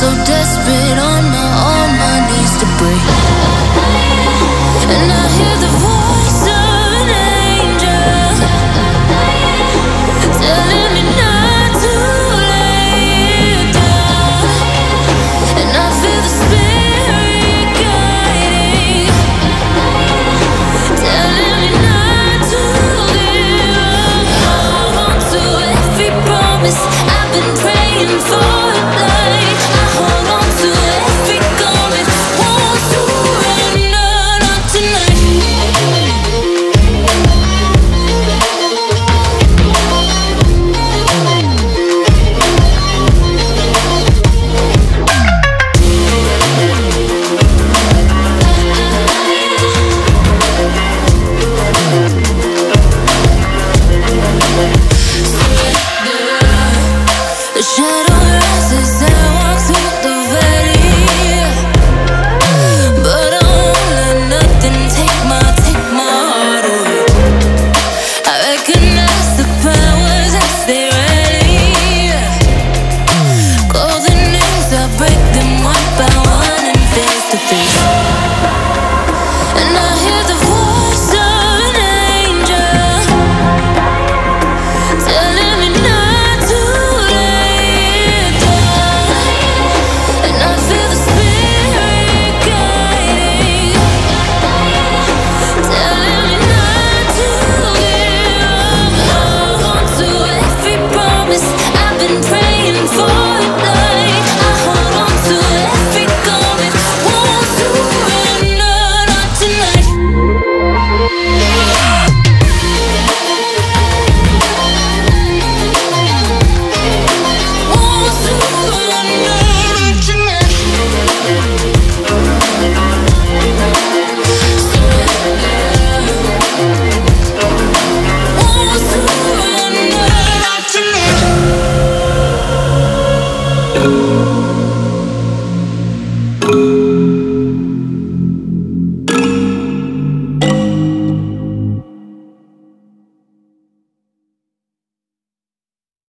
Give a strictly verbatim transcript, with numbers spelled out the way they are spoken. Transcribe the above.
so desperate, on my, on my knees to break.